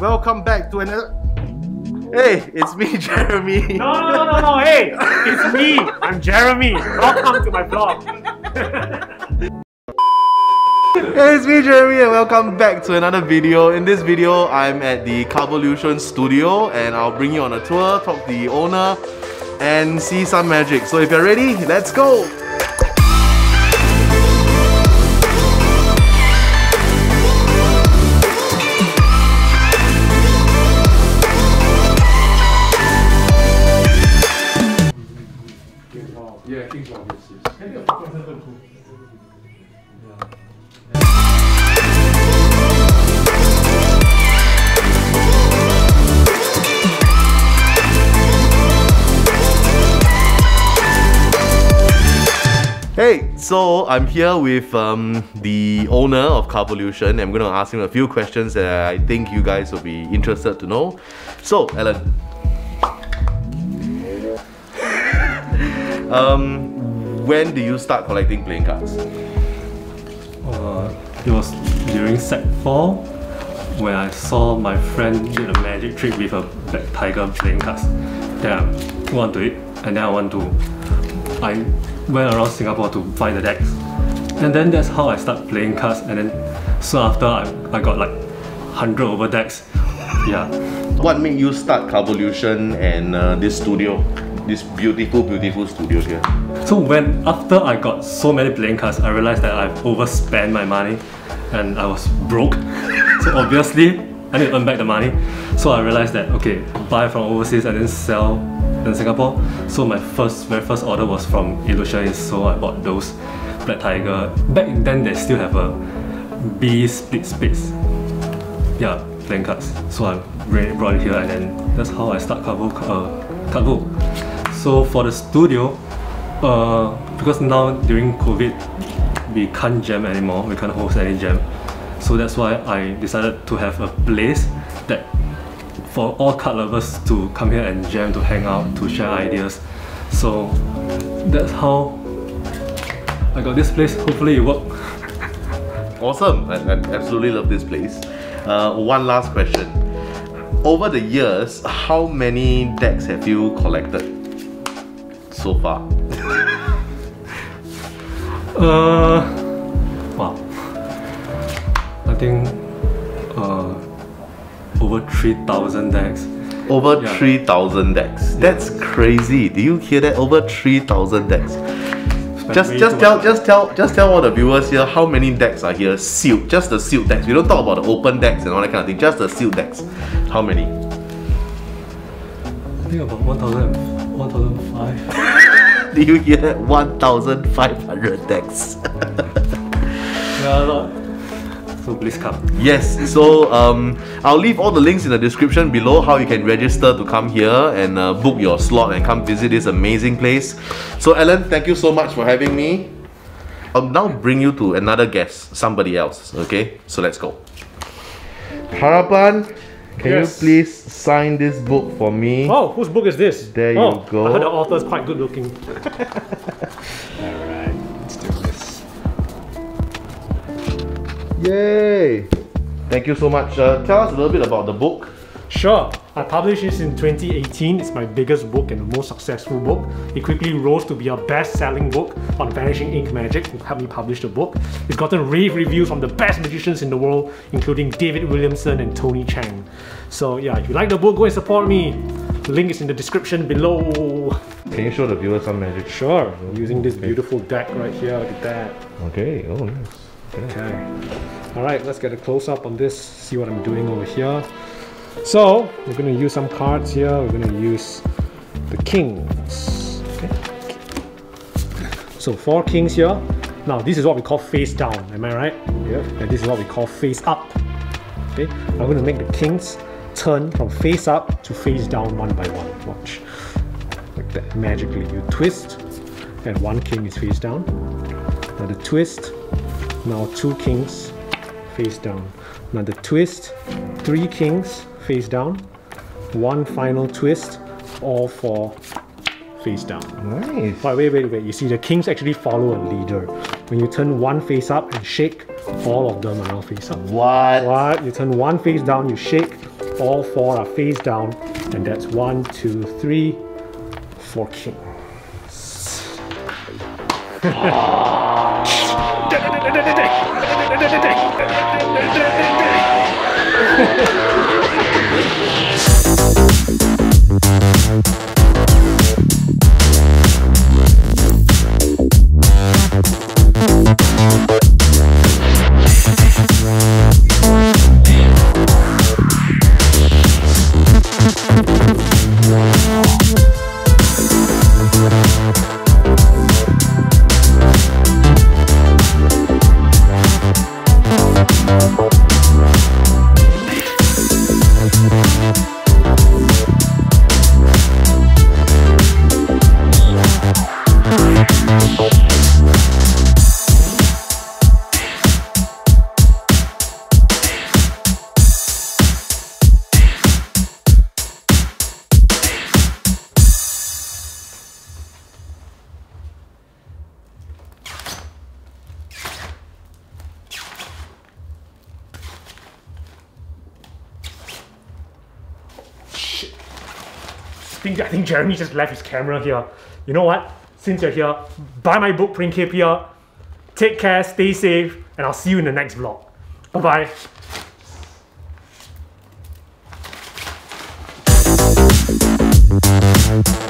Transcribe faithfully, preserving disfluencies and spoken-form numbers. Welcome back to another... Hey, it's me, Jeremy. No, no, no, no, no, hey! It's me! I'm Jeremy! Welcome to my vlog! Hey, it's me, Jeremy, and welcome back to another video. In this video, I'm at the CardVolution studio, and I'll bring you on a tour, talk to the owner, and see some magic. So if you're ready, let's go! Yeah, King's Law, yes, yes. Can you get a fucking head too? Yeah. Hey, so I'm here with um, the owner of CardVolution. I'm going to ask him a few questions that I think you guys will be interested to know. So, Alan. Um, when do you start collecting playing cards? Uh, it was during sec four when I saw my friend did a magic trick with a black tiger playing cards. Then I want to it, and then I want to... I went around Singapore to find the decks. And then that's how I start playing cards, and then so after I, I got like one hundred over decks. Yeah. What made you start CardVolution and uh, this studio? This beautiful, beautiful studio here. So when, after I got so many playing cards, I realized that I've overspent my money and I was broke. So obviously, I need to earn back the money. So I realized that, okay, buy from overseas and then sell in Singapore. So my first, very first order was from Ilusha, so I bought those Black Tiger. Back then, they still have a B split space. Yeah, playing cards. So I brought it here, and then that's how I start CardVo. Uh, CardVo. So for the studio, uh, because now during COVID, we can't jam anymore, we can't host any jam. So that's why I decided to have a place that for all card lovers to come here and jam, to hang out, to share ideas. So that's how I got this place. Hopefully it worked. Awesome! I, I absolutely love this place. Uh, one last question. Over the years, how many decks have you collected? So far, uh, wow, I think uh, over three thousand decks. Over yeah. three thousand decks. That's yeah. crazy. Do you hear that? Over three thousand decks. Just, just tell, just tell, just tell all the viewers here how many decks are here. Sealed, just the sealed decks. We don't talk about the open decks and all that kind of thing. Just the sealed decks. How many? I think about one thousand. one thousand five hundred. Do you hear that? one thousand five hundred decks. Yeah, a lot. So please come. Yes, so um, I'll leave all the links in the description below how you can register to come here and uh, book your slot and come visit this amazing place. So Alan, thank you so much for having me. I'll now bring you to another guest, somebody else, okay? So let's go. Harapan. Can yes. you please sign this book for me? Oh, whose book is this? There oh, you go. I heard the author's quite good looking. Alright, let's do this. Yay! Thank you so much. Uh, tell us a little bit about the book. Sure. I published this in twenty eighteen. It's my biggest book and the most successful book. It quickly rose to be a best-selling book on Vanishing Ink Magic, who helped me publish the book. It's gotten rave reviews from the best magicians in the world, including David Williamson and Tony Chang. So yeah, if you like the book, go and support me. The link is in the description below. Can you show the viewers some magic? Sure. I'm using this okay. beautiful deck right here. Look at that. Okay. Oh, nice. Okay. All right. Let's get a close-up on this. See what I'm doing over here. So, we're going to use some cards here. We're going to use the kings. Okay. So, four kings here. Now, this is what we call face down. Am I right? Yeah. And this is what we call face up. Okay. I'm going to make the kings turn from face up to face down one by one. Watch. Like that. Magically, you twist. And one king is face down. Now, the twist. Now, two kings face down. Now, the twist. Three kings face down, one final twist, all four face down. Nice. But wait, wait, wait, you see the kings actually follow a leader. When you turn one face up and shake, all of them are now face up. What? What? You turn one face down, you shake, all four are face down, and that's one, two, three, four king. I think Jeremy just left his camera here. You know what? Since you're here, buy my book, Principia. Take care, stay safe, and I'll see you in the next vlog. Bye bye.